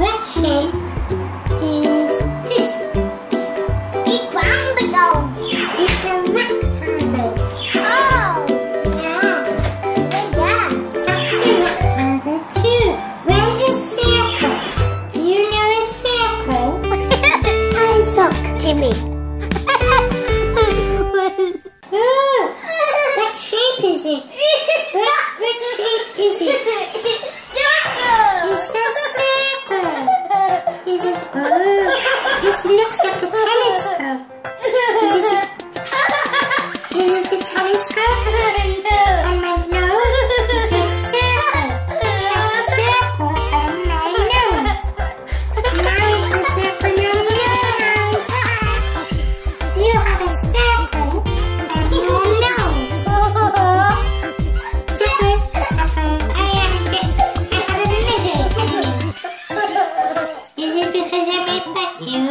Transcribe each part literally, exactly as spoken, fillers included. Next shape is this. Big triangle. It's a rectangle. Oh! Yeah. Look at that. That's a rectangle too. Where's a circle? Do you know a circle? I'm so Timmy. Oh! What shape is it? What, what shape is it? This looks like a telescope. Is it a, is it a telescope? On my nose? It's a circle. It's a circle on my nose. Now it's a circle on your nose. You have a circle on your nose. Circle, circle. I have a, I have a lizard on me. Is it because I made my you.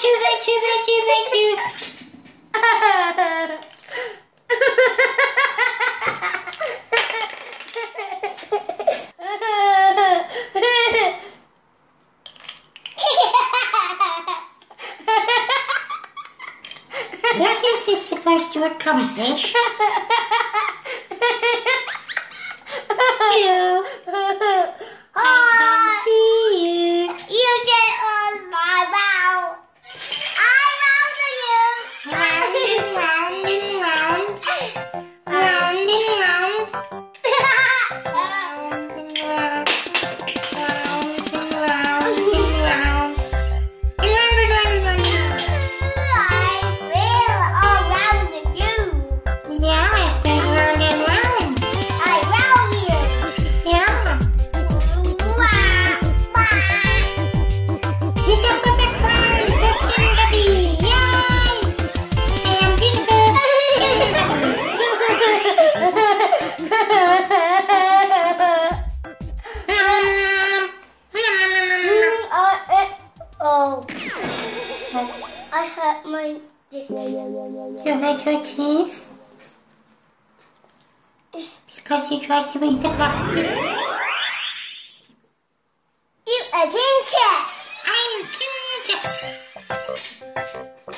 Right you, right you, right you, right you. What is this supposed to accomplish? Hello. I can't see you. You did all my bow. I'm round to you. Round and round and round. Round and round. Round and round. Round and round and round. Round and round and round. I'm real all round to you. Yeah, I've been round and round. I round you. Yeah. It's a perfect crown for King Gubby! Yay! I am beautiful King Gubby! Oh, I hurt my teeth. You hurt your teeth? Because you tried to eat the plastic? You a ginger! I'm King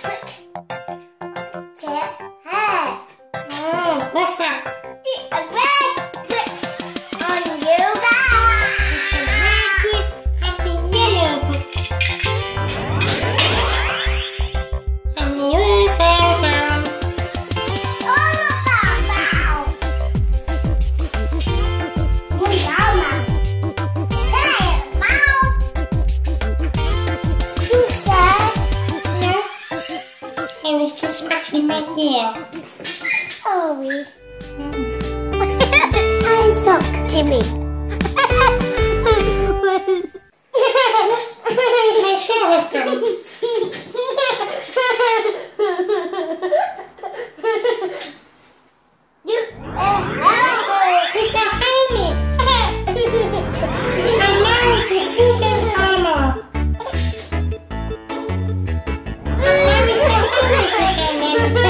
Quick. Check her. Oh, what's that? It's a red brick on you guys. It's a red brick and a yellow brick. And you fell down. All of them fell. We are now. I was just scratching my hair. Oh, we. I'm so Timmy. My hair was done. You a helmet. It's a helmet. And now it's a suit of armor. What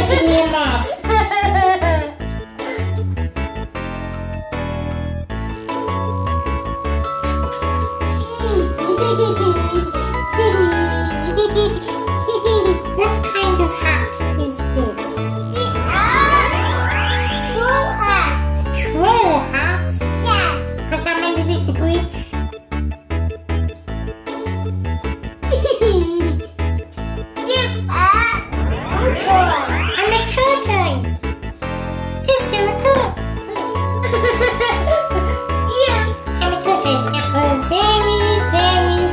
kind of hat is this? The hat. Troll hat. A troll hat? Yeah. Because I'm underneath the bridge. Slow,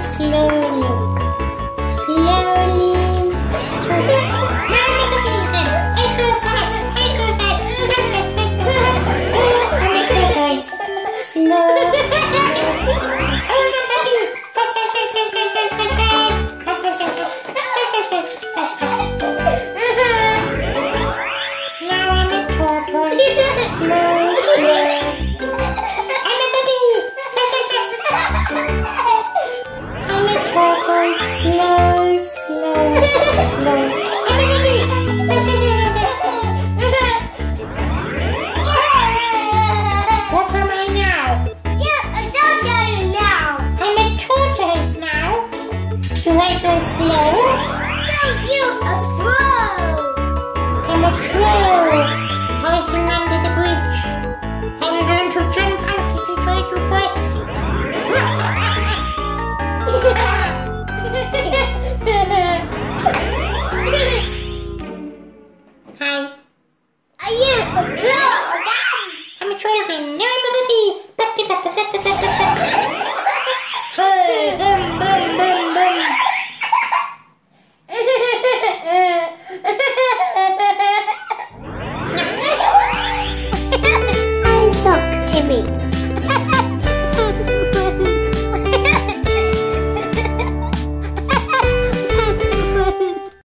slow, slow. What am I now? Yeah, I don't know now. I'm a tortoise. like a slow. No, you a crow. I'm a crow, hiking under the bridge. I'm going to jump out if you try to cross. Hi. Are you a troll again? I'm a troll again. No, I'm a puppy. Puppy, puppy, puppy, puppy, puppy. Hey, boom, boom, boom, boom. I'm Sock T V.